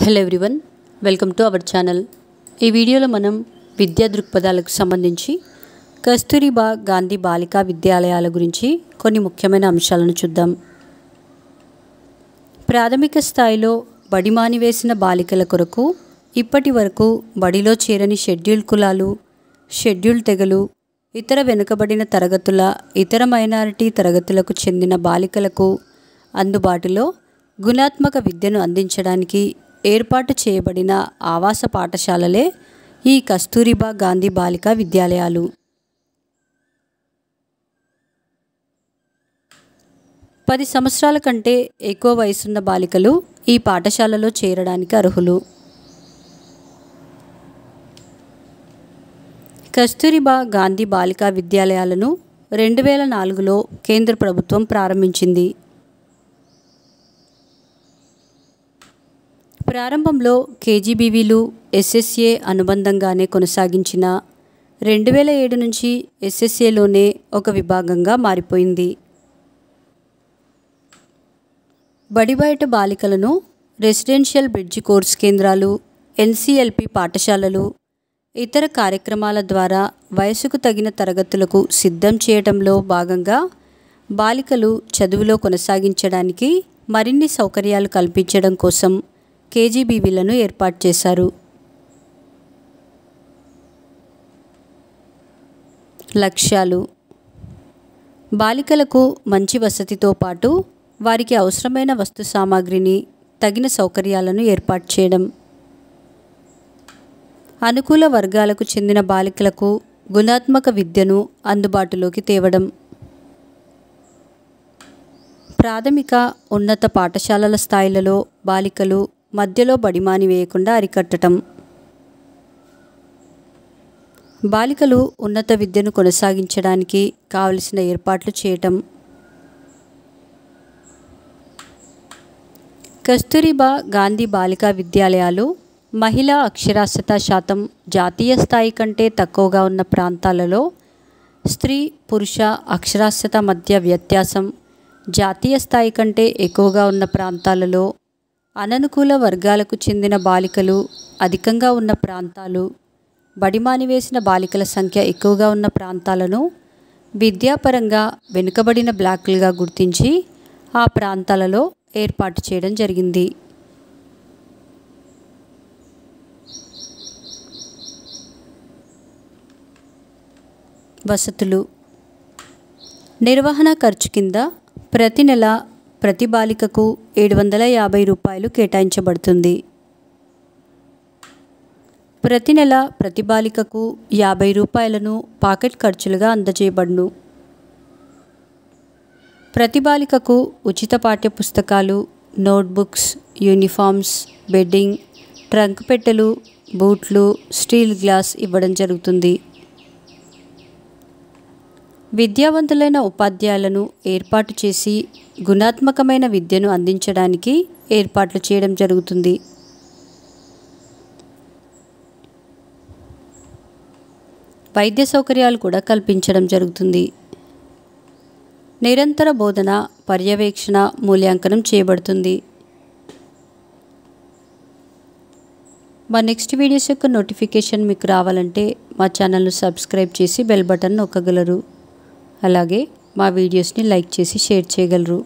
Hello everyone welcome to our channel ई video मनम विद्या दृक्पथालकु संबंधिंची कस्तूरीबा गांधी बालिका विद्यालयाल गुरिंची कोन्नि मुख्यमैन अंशालनु चूद्दाम। प्राथमिक स्थायिलो बडि मानिवेसिन बालिकल कोरकु इप्पटि वरकु बडिलो चेरनि शेड्यूल कुलालु शेड्यूल तेगलु ఇతర వెనుకబడిన తరగతుల ఇతర మైనారిటీ తరగతులకు చెందిన బాలికలకు అందుబాటులో గుణాత్మక విద్యను అందించడానికి ఏర్పాటు చేయబడిన ఆవాస పాఠశాలలే ఈ కస్తూరిబా గాంధీ బాలికా విద్యాలయాలు। పది సంవత్సరాల కంటే ఎక్కువ వయసున్న బాలికలు ఈ పాఠశాలలో చేరడానికి అర్హులు। కస్తూరిబా గాంధీ బాలికా విద్యాలయాలను 2004లో కేంద్ర ప్రభుత్వం ప్రారంభించింది। ప్రారంభంలో కేజీబీవీలు ఎస్ఎస్ఏ అనుబంధంగానే కొనసాగించిన 2007 నుంచి ఎస్ఎస్ఏలోనే ఒక విభాగంగా మారిపోయింది। బడిబయట బాలికలను రెసిడెన్షియల్ బ్రిడ్జ్ కోర్స్ కేంద్రాలు, ఎన్సిఎల్పి పాఠశాలలు, ఇతర కార్యక్రమాల ద్వారా వయసుకు తగిన తరగతులకు సిద్ధం చేయడంలో భాగంగా బాలికలు చదువులో కొనసాగించడానికి మరిన్ని సౌకర్యాలు కల్పించడం కోసం కేజీబీవీలను ఏర్పాటు చేశారు। లక్ష్యాలు: బాలికలకు మంచి వసతితో పాటు వారికి అవసరమైన వస్తు సామాగ్రిని, తగిన సౌకర్యాలను ఏర్పాటు చేయడం, అనుకూల వర్గాలకు చెందిన బాలికలకు గుణాత్మక విద్యను అందుబాటులోకి తేవడం, ప్రాథమిక ఉన్నత పాఠశాలల స్థాయిలలో బాలికలు మధ్యలో బడిమాని వేయకుండా అరికట్టడం, బాలికలు ఉన్నత విద్యను కొనసాగించడానికి కావలసిన ఏర్పాట్లు చేయటం। కస్తూరిబా గాంధీ బాలికా విద్యాలయాలు మహిళా అక్షరాస్యత శాతం జాతీయ స్థాయి కంటే తక్కువగా ఉన్న ప్రాంతాలలో స్త్రీ పురుష అక్షరాస్యత మధ్య వ్యత్యాసం జాతీయ స్థాయి కంటే ఎక్కువగా ఉన్న ప్రాంతాలలో అననుకూల వర్గాలకు చెందిన బాలికలు అధికంగా ఉన్న ప్రాంతాలు బడిమానివేసిన బాలికల సంఖ్య ఎక్కువగా ఉన్న ప్రాంతాలను విద్యాపరంగా వెనుకబడిన బ్లాక్లుగా గుర్తించి ఆ ప్రాంతాలలో ఏర్పాటు చేయడం జరిగింది। వసతులు: నిర్వహణ ఖర్చు కింద ప్రతి నెల ప్రతి బాలికకు 750 రూపాయలు కేటాయించబడుతుంది। ప్రతి నెల ప్రతి బాలికకు 50 రూపాయలను పాకెట్ ఖర్చులుగా అందజేయబడును। ప్రతి బాలికకు ఉచిత పాఠ్య పుస్తకాలు, నోట్బుక్స్, యూనిఫామ్స్, బెడ్డింగ్, ట్రంక్ పెట్టెలు, బూట్లు, స్టీల్ గ్లాస్ ఇవ్వడం జరుగుతుంది। విద్యావంతులైన ఉపాధ్యాయులను ఏర్పాటు చేసి గుణాత్మకమైన విద్యను అందించడానికి ఏర్పాట్లు చేయడం జరుగుతుంది। వైద్య సౌకర్యాలు కూడా కల్పించడం జరుగుతుంది। నిరంతర బోధన, పర్యవేక్షణ, మూల్యాంకనం చేయబడుతుంది। మా నెక్స్ట్ వీడియోస్ యొక్క నోటిఫికేషన్ మీకు రావాలంటే మా ఛానల్ను సబ్స్క్రైబ్ చేసి బెల్ బటన్ నొక్కగలరు। అలాగే మా వీడియోస్ని లైక్ చేసి షేర్ చేయగలరు।